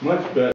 Much better.